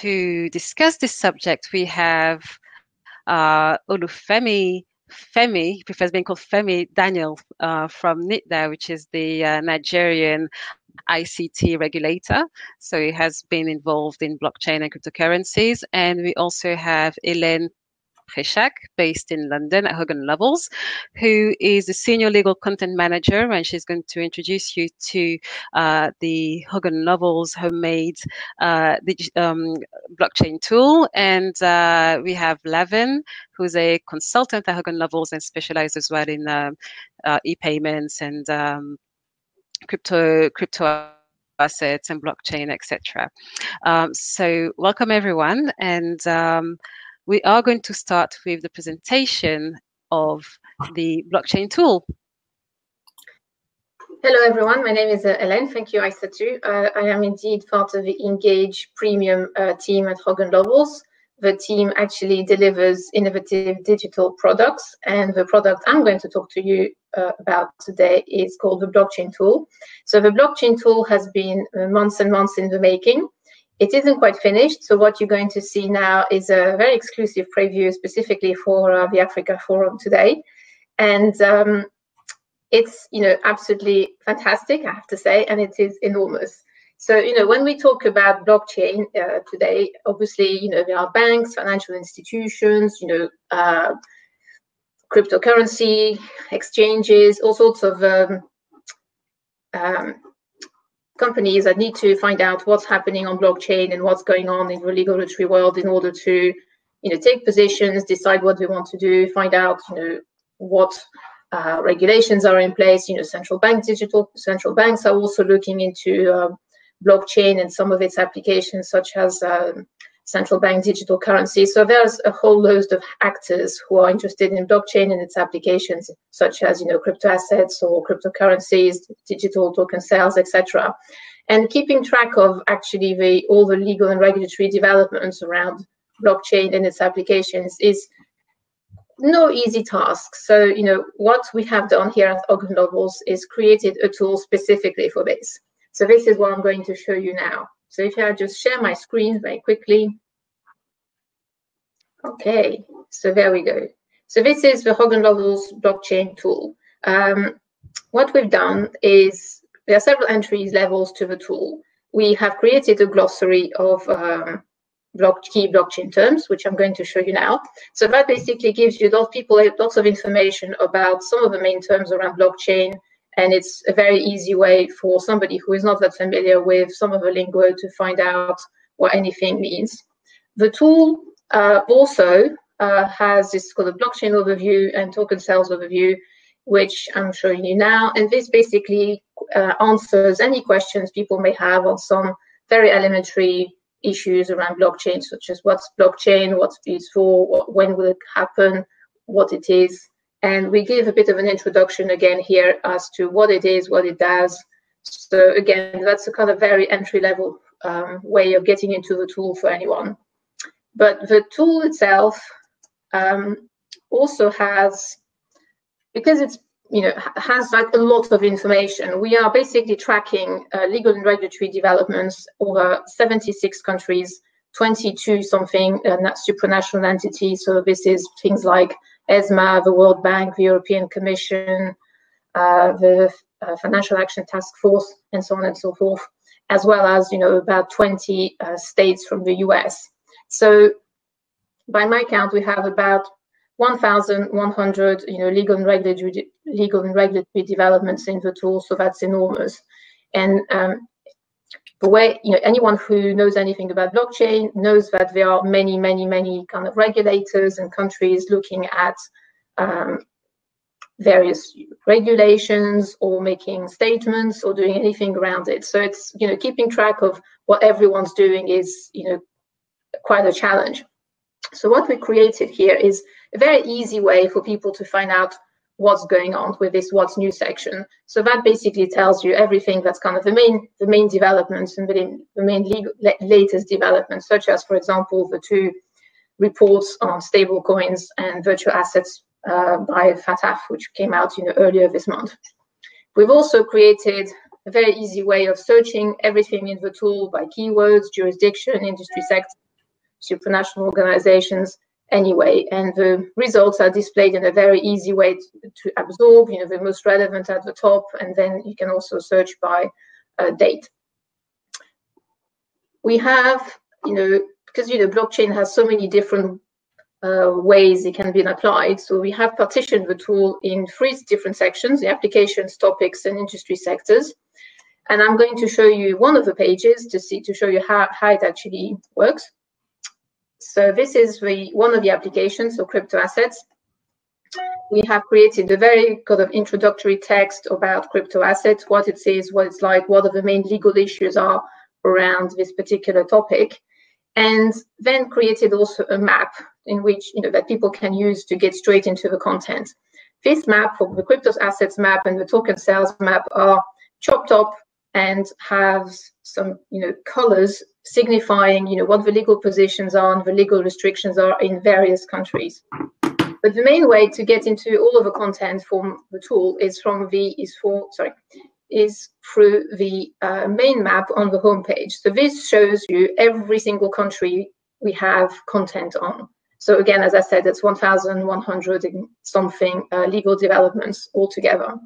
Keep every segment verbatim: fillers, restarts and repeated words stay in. to discuss this subject, we have uh, Olufemi Femi, he prefers being called Femi Daniel uh, from NITDA, which is the uh, Nigerian I C T regulator. So he has been involved in blockchain and cryptocurrencies. And we also have Hélène Prechac, based in London at Hogan Lovells, who is the senior legal content manager, and she's going to introduce you to uh, the Hogan Lovells homemade uh, dig um, blockchain tool. And uh, we have Laven, who's a consultant at Hogan Lovells and specialized as well in uh, uh, e-payments and um, crypto crypto assets and blockchain, et cetera. Um, so welcome everyone, and um, we are going to start with the presentation of the blockchain tool. Hello everyone, my name is uh, Hélène. Thank you, Aissatou. Uh, I am indeed part of the Engage Premium uh, team at Hogan Lovells. The team actually delivers innovative digital products, and the product I'm going to talk to you uh, about today is called the blockchain tool. So the blockchain tool has been uh, months and months in the making. It isn't quite finished, so what you're going to see now is a very exclusive preview specifically for uh, the Africa Forum today. And um, it's, you know, absolutely fantastic, I have to say, and it is enormous. So, you know, when we talk about blockchain uh, today, obviously, you know, there are banks, financial institutions, you know, uh, cryptocurrency, exchanges, all sorts of um, um, companies that need to find out what's happening on blockchain and what's going on in the regulatory world in order to, you know, take positions, decide what we want to do, find out, you know, what uh, regulations are in place. You know, central bank digital central banks are also looking into uh, blockchain and some of its applications, such as uh, central bank digital currency. So there's a whole host of actors who are interested in blockchain and its applications, such as, you know, crypto assets or cryptocurrencies, digital token sales, et cetera. And keeping track of actually the, all the legal and regulatory developments around blockchain and its applications is no easy task. So, you know, what we have done here at Hogan Lovells is created a tool specifically for this. So this is what I'm going to show you now. So if I just share my screen very quickly. Okay, so there we go. So this is the Hogan Lovells blockchain tool. Um, what we've done is, there are several entries levels to the tool. We have created a glossary of um, block, key blockchain terms, which I'm going to show you now. So that basically gives you lots of people lots of information about some of the main terms around blockchain. And it's a very easy way for somebody who is not that familiar with some of the lingo to find out what anything means. The tool uh, also uh, has this called a blockchain overview and token sales overview, which I'm showing you now. And this basically uh, answers any questions people may have on some very elementary issues around blockchain, such as what's blockchain, what's useful, what, when will it happen, what it is. And we give a bit of an introduction again here as to what it is, what it does. So again, that's a kind of very entry-level um, way of getting into the tool for anyone. But the tool itself um, also has, because it's, you know, has like a lot of information. We are basically tracking uh, legal and regulatory developments over seventy-six countries, twenty-two something uh, supranational entities. So this is things like ESMA, the World Bank, the European Commission, uh, the uh, Financial Action Task Force, and so on and so forth, as well as, you know, about twenty uh, states from the U S. So by my count, we have about one thousand one hundred, you know, legal and regulatory, legal and regulatory developments in the tool, so that's enormous. And um, the way, you know, anyone who knows anything about blockchain knows that there are many, many, many kind of regulators and countries looking at um, various regulations or making statements or doing anything around it. So it's, you know, keeping track of what everyone's doing is, you know, quite a challenge. So what we created here is a very easy way for people to find out what's going on with this what's new section. So that basically tells you everything that's kind of the main the main developments and the main legal, latest developments, such as, for example, the two reports on stable coins and virtual assets uh, by F A T F, which came out, you know, earlier this month. We've also created a very easy way of searching everything in the tool by keywords, jurisdiction, industry sector, supranational organizations anyway. And the results are displayed in a very easy way to, to absorb, you know, the most relevant at the top, and then you can also search by uh, date. We have, you know, because, you know, blockchain has so many different uh, ways it can be applied. So we have partitioned the tool in three different sections: the applications, topics, and industry sectors. And I'm going to show you one of the pages to see, to show you how, how it actually works. So this is the one of the applications, so crypto assets. We have created a very kind of introductory text about crypto assets, what it is, what it's like, what are the main legal issues are around this particular topic, and then created also a map in which, you know, that people can use to get straight into the content. This map, for the crypto assets map and the token sales map, are chopped up and have some, you know, colors signifying, you know, what the legal positions are and the legal restrictions are in various countries. But the main way to get into all of the content from the tool is from the is for sorry is through the uh, main map on the home page. So this shows you every single country we have content on. So again, as I said, it's one thousand one hundred and something uh, legal developments altogether.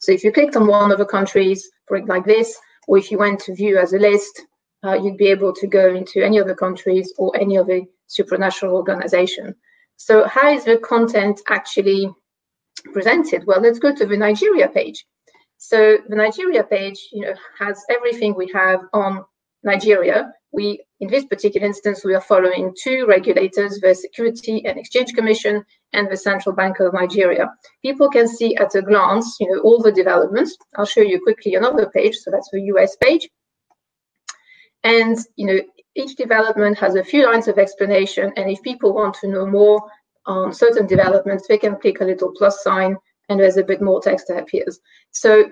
So if you clicked on one of the countries, for like this, or if you went to view as a list, uh, you'd be able to go into any of the countries or any other supranational organization. So how is the content actually presented? Well, let's go to the Nigeria page. So the Nigeria page, you know, has everything we have on Nigeria. We, in this particular instance, we are following two regulators, the Security and Exchange Commission and the Central Bank of Nigeria. People can see at a glance, you know, all the developments. I'll show you quickly another page. So that's the U S page. And, you know, each development has a few lines of explanation. And if people want to know more on certain developments, they can click a little plus sign, and there's a bit more text that appears. So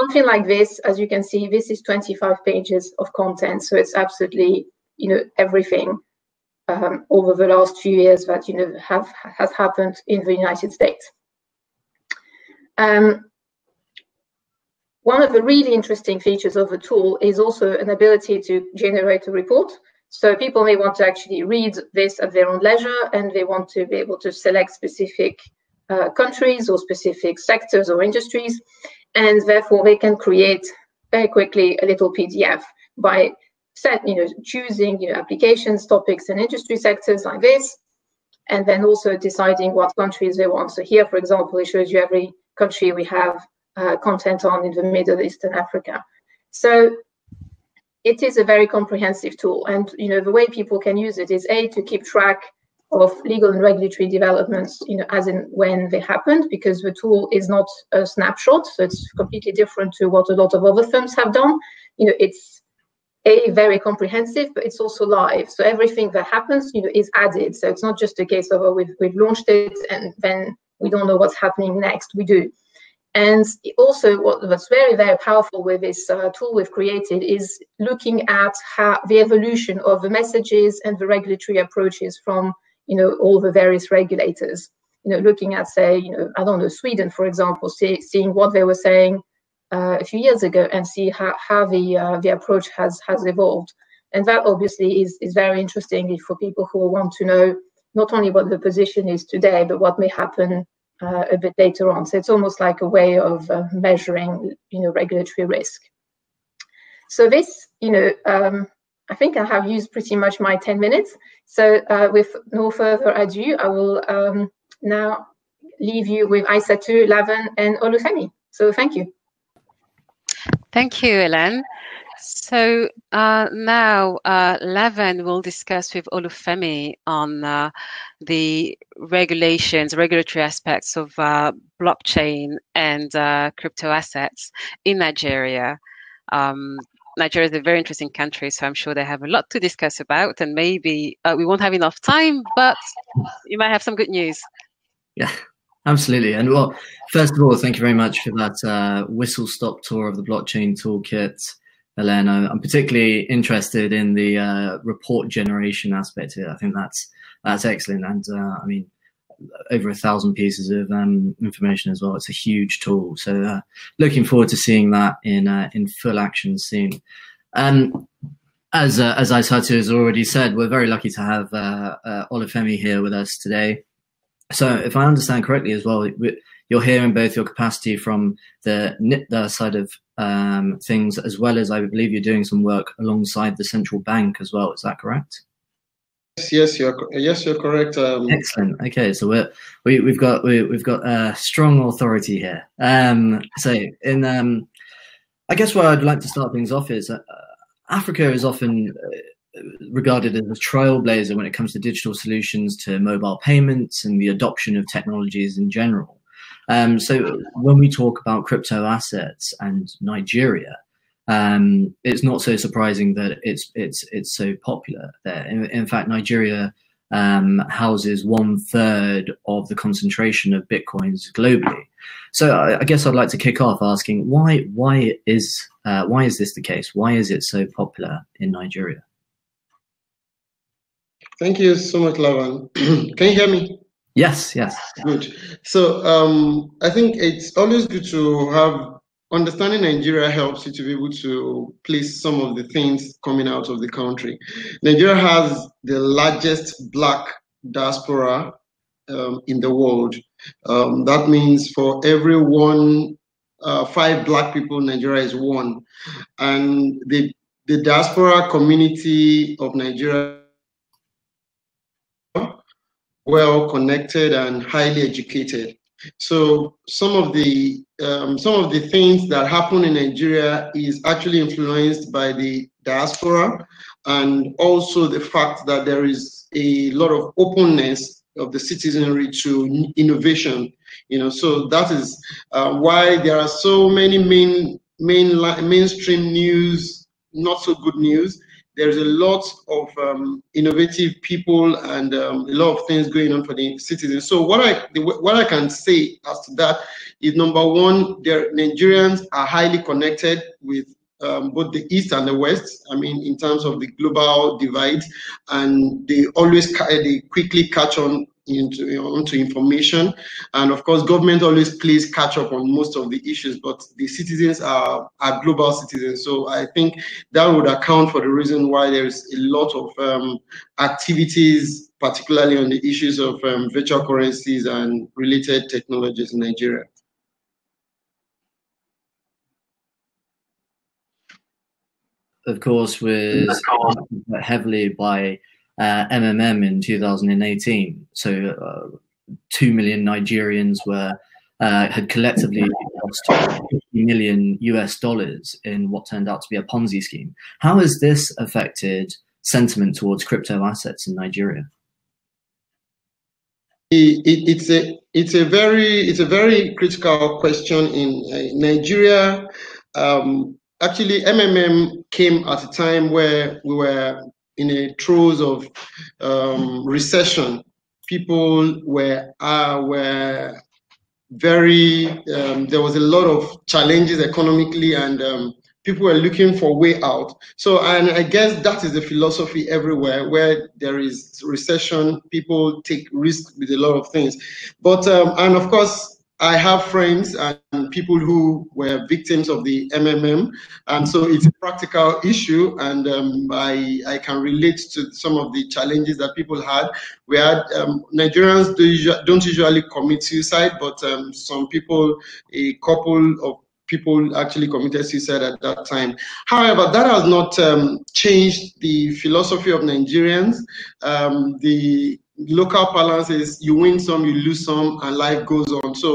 something like this, as you can see, this is twenty-five pages of content. So it's absolutely, you know, everything um, over the last few years that, you know, have has happened in the United States. Um, one of the really interesting features of the tool is also an ability to generate a report. So people may want to actually read this at their own leisure, and they want to be able to select specific Uh, countries or specific sectors or industries, and therefore they can create very quickly a little P D F by set, you know, choosing, you know, applications, topics, and industry sectors like this, and then also deciding what countries they want. So here, for example, it shows you every country we have uh, content on in the Middle East and Africa. So it is a very comprehensive tool, and, you know, the way people can use it is A, to keep track of legal and regulatory developments, you know, as in when they happened, because the tool is not a snapshot, so it's completely different to what a lot of other firms have done. You know, it's a very comprehensive, but it's also live. So everything that happens, you know, is added. So it's not just a case of, oh, we've, we've launched it and then we don't know what's happening next. We do. And also, what, what's very, very powerful with this uh, tool we've created is looking at how the evolution of the messages and the regulatory approaches from, you know, all the various regulators, you know, looking at, say, you know, I don't know, Sweden, for example, see, seeing what they were saying uh, a few years ago and see how, how the uh, the approach has has evolved. And that obviously is, is very interesting for people who want to know not only what the position is today, but what may happen uh, a bit later on. So it's almost like a way of uh, measuring, you know, regulatory risk. So this, you know, um, I think I have used pretty much my ten minutes. So uh, with no further ado, I will um, now leave you with Aissatou, Laven, and Olufemi. So thank you. Thank you, Hélène. So uh, now uh, Laven will discuss with Olufemi on uh, the regulations, regulatory aspects of uh, blockchain and uh, crypto assets in Nigeria. Um, Nigeria is a very interesting country, so I'm sure they have a lot to discuss about, and maybe uh, we won't have enough time, but you might have some good news. Yeah, absolutely. And well, first of all, thank you very much for that uh, whistle-stop tour of the blockchain toolkit, Hélène. I'm particularly interested in the uh, report generation aspect here. I think that's that's excellent, and uh, I mean, over a thousand pieces of um, information as well. It's a huge tool. So uh, looking forward to seeing that in uh, in full action soon. Um, as uh, as Aissatou has already said, we're very lucky to have uh, uh, Olufemi here with us today. So if I understand correctly as well, you're here in both your capacity from the NITDA side of um, things, as well as I believe you're doing some work alongside the central bank as well. Is that correct? Yes, you're yes, you're correct. Um, Excellent. Okay, so we're, we we've got we, we've got a uh, strong authority here. Um, so in um, I guess where I'd like to start things off is uh, Africa is often regarded as a trailblazer when it comes to digital solutions to mobile payments and the adoption of technologies in general. Um, so when we talk about crypto assets and Nigeria, um it's not so surprising that it's it's it's so popular there. In, in fact, Nigeria um houses one third of the concentration of bitcoins globally. So i, I guess I'd like to kick off asking why why is uh, why is this the case? Why is it so popular in Nigeria? Thank you so much, Laven. Can you hear me? Yes, yes, good. So um I think it's always good to have understanding Nigeria helps you to be able to place some of the things coming out of the country. Nigeria has the largest black diaspora um, in the world. Um, that means for every one, uh, five black people, Nigeria is one. And the, the diaspora community of Nigeria is well connected and highly educated. So some of the um, some of the things that happen in Nigeria is actually influenced by the diaspora, and also the fact that there is a lot of openness of the citizenry to innovation. You know, so that is uh, why there are so many main main mainstream news, not so good news. There's a lot of um, innovative people and um, a lot of things going on for the citizens. So what I what I can say as to that is, number one, their Nigerians are highly connected with um, both the East and the West. I mean, in terms of the global divide, and they always they quickly catch on into onto information, and of course, government always plays catch up on most of the issues. But the citizens are are global citizens, so I think that would account for the reason why there is a lot of um, activities, particularly on the issues of um, virtual currencies and related technologies in Nigeria. Of course, we're heavily by Uh, M M M in two thousand eighteen, so uh, two million Nigerians were uh, had collectively lost fifty million U S dollars in what turned out to be a Ponzi scheme. How has this affected sentiment towards crypto assets in Nigeria? It, it, it's a it's a very it's a very critical question in uh, Nigeria. Um, actually, M M M came at a time where we were in a throes of um, recession. People were uh, were very, um, there was a lot of challenges economically, and um, people were looking for a way out. So, and I guess that is the philosophy everywhere. Where there is recession, people take risk with a lot of things. But, um, and of course, I have friends and people who were victims of the M M M, and so it's a practical issue, and um, I, I can relate to some of the challenges that people had. We had um, Nigerians do, don't usually commit suicide, but um, some people, a couple of people actually committed suicide at that time. However, that has not um, changed the philosophy of Nigerians. Um, the local parlance is you win some, you lose some, and life goes on. So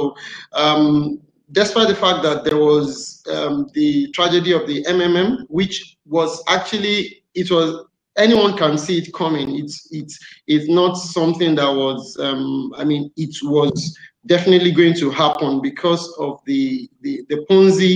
um, despite the fact that there was um, the tragedy of the M M M, which was actually, it was, anyone can see it coming. It's, it's, it's not something that was, um, I mean, it was definitely going to happen because of the, the, the Ponzi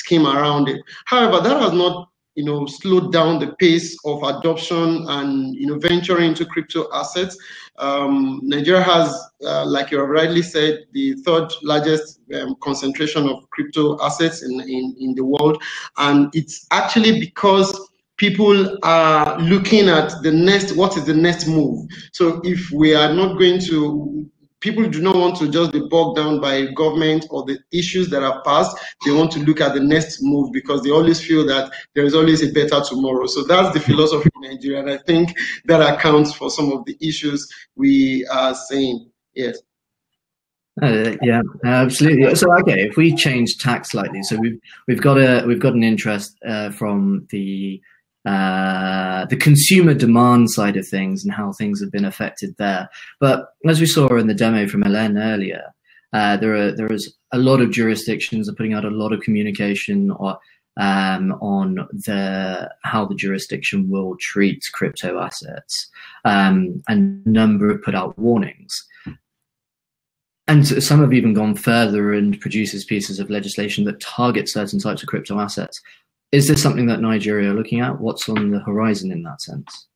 scheme around it. However, that has not, you know, slowed down the pace of adoption and, you know, venturing into crypto assets. Um, Nigeria has, uh, like you rightly said, the third largest um, concentration of crypto assets in, in, in the world. And it's actually because people are looking at the next, what is the next move? So if we are not going to, People do not want to just be bogged down by government or the issues that are passed. They want to look at the next move because they always feel that there is always a better tomorrow. So that's the philosophy in Nigeria, and I think that accounts for some of the issues we are seeing. Yes. Uh, yeah, absolutely. So, okay, if we change tack slightly, so we've we've got a we've got an interest uh, from the uh, the consumer demand side of things and how things have been affected there. But as we saw in the demo from Hélène earlier, uh, there are there is a lot of jurisdictions are putting out a lot of communication or um, on the how the jurisdiction will treat crypto assets, um, and a number have put out warnings. And some have even gone further and produces pieces of legislation that target certain types of crypto assets. Is this something that Nigeria are looking at? What's on the horizon in that sense?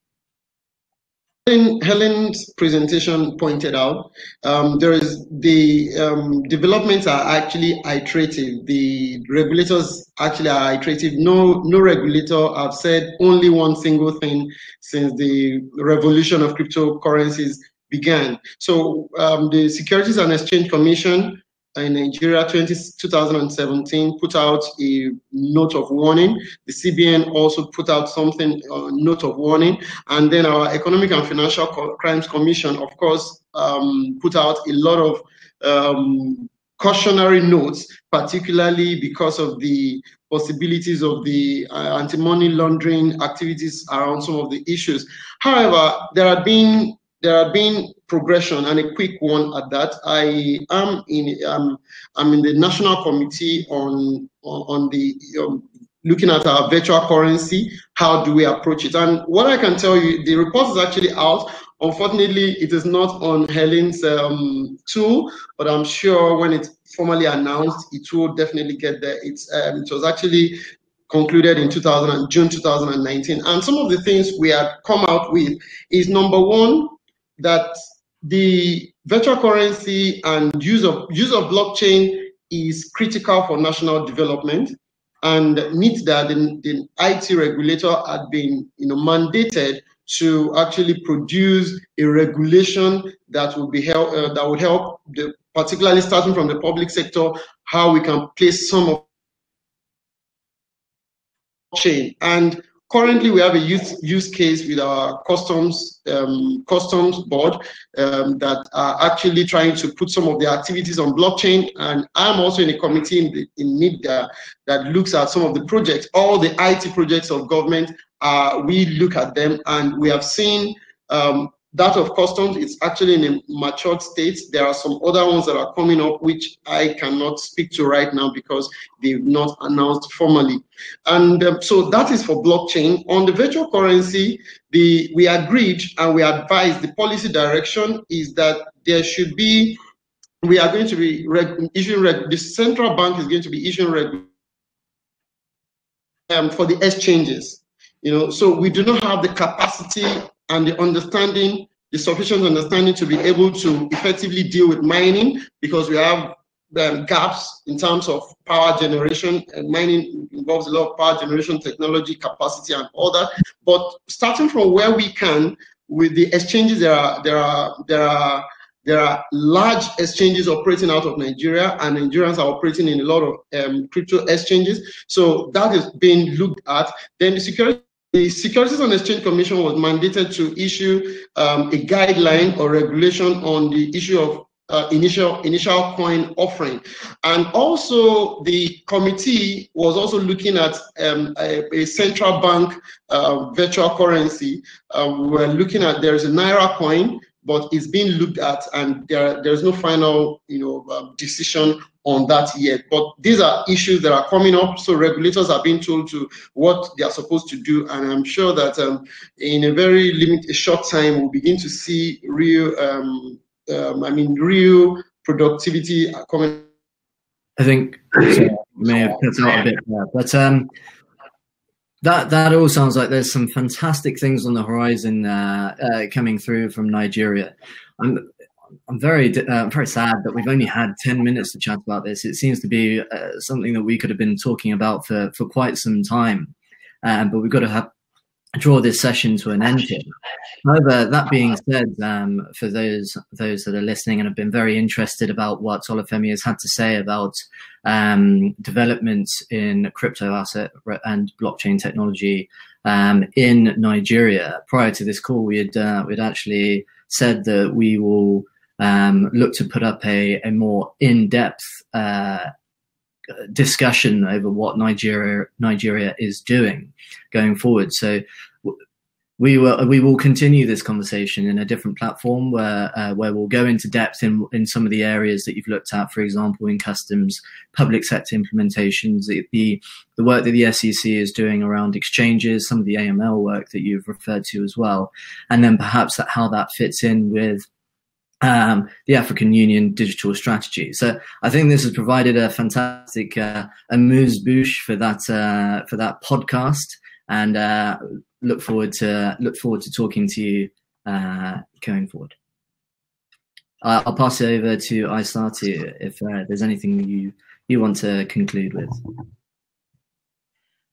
Helen's presentation pointed out um, there is the um, developments are actually iterative. The regulators actually are iterative. No, no regulator have said only one single thing since the revolution of cryptocurrencies began. So um, the Securities and Exchange Commission in Nigeria twenty, two thousand seventeen put out a note of warning. The C B N also put out something, a note of warning. And then our Economic and Financial Crimes Commission, of course, um, put out a lot of um, cautionary notes, particularly because of the possibilities of the uh, anti-money laundering activities around some of the issues. However, there have been There have been progression, and a quick one at that. I am in um, I'm in the national committee on on, on the um, looking at our virtual currency. How do we approach it? And what I can tell you, the report is actually out. Unfortunately, it is not on Helen's um, tool, but I'm sure when it's formally announced, it will definitely get there. It's um, it was actually concluded in June two thousand nineteen, and some of the things we have come out with is number one, that the virtual currency and use of use of blockchain is critical for national development, and NITDA, the, the I T regulator, had been you know mandated to actually produce a regulation that would be help uh, that would help the, particularly starting from the public sector, how we can place some of blockchain. And currently, we have a use, use case with our customs um, customs board um, that are actually trying to put some of the activities on blockchain. And I'm also in a committee in, the, in NITDA that looks at some of the projects. All the I T projects of government, uh, we look at them, and we have seen um, that of customs is actually in a matured state. There are some other ones that are coming up, which I cannot speak to right now because they've not announced formally. And um, so that is for blockchain. On the virtual currency, the, we agreed and we advised the policy direction is that there should be, we are going to be issuing, the central bank is going to be issuing um, for the exchanges. You know, so we do not have the capacity and the understanding, the sufficient understanding to be able to effectively deal with mining, because we have um, gaps in terms of power generation, and mining involves a lot of power generation, technology, capacity, and all that. But starting from where we can, with the exchanges, there are there are there are there are large exchanges operating out of Nigeria, and Nigerians are operating in a lot of um, crypto exchanges. So that is being looked at. Then the security. The Securities and Exchange Commission was mandated to issue um, a guideline or regulation on the issue of uh, initial initial coin offering, and also the committee was also looking at um, a, a central bank uh, virtual currency. Uh, we're looking at there is a Naira coin, but it's being looked at, and there there is no final you know uh, decision on that yet. But these are issues that are coming up, so regulators are being told to what they are supposed to do, and I'm sure that um, in a very limited, short time, we'll begin to see real, um, um, I mean, real productivity coming. I think sorry, may have cut out a bit there, but um, that that all sounds like there's some fantastic things on the horizon uh, uh, coming through from Nigeria. I'm, I'm very, uh, very sad that we've only had ten minutes to chat about this. It seems to be uh, something that we could have been talking about for, for quite some time, um, but we've got to have draw this session to an end here. However, that being said, um, for those those that are listening and have been very interested about what Olufemi has had to say about um, developments in crypto asset and blockchain technology um, in Nigeria, prior to this call, we had uh, we'd actually said that we will um, look to put up a, a more in-depth uh, discussion over what Nigeria Nigeria is doing going forward. So we will we will continue this conversation in a different platform where uh, where we'll go into depth in in some of the areas that you've looked at, for example, in customs, public sector implementations, the the, the work that the S E C is doing around exchanges, some of the A M L work that you've referred to as well, and then perhaps that how that fits in with Um, the African Union digital strategy. So I think this has provided a fantastic uh, amuse-bouche for that uh, for that podcast, and uh, look forward to look forward to talking to you uh, going forward. Uh, I'll pass it over to Aissatou if uh, there's anything you you want to conclude with.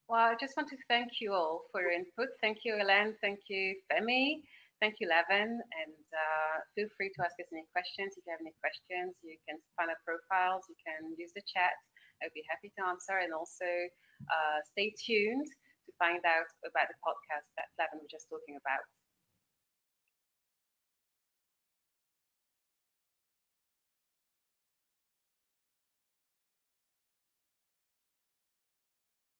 Well, I just want to thank you all for your input. Thank you, Hélène. Thank you, Femi. Thank you, Laven, and uh, feel free to ask us any questions. If you have any questions, you can find our profiles, you can use the chat. I'd be happy to answer, and also uh, stay tuned to find out about the podcast that Laven was just talking about.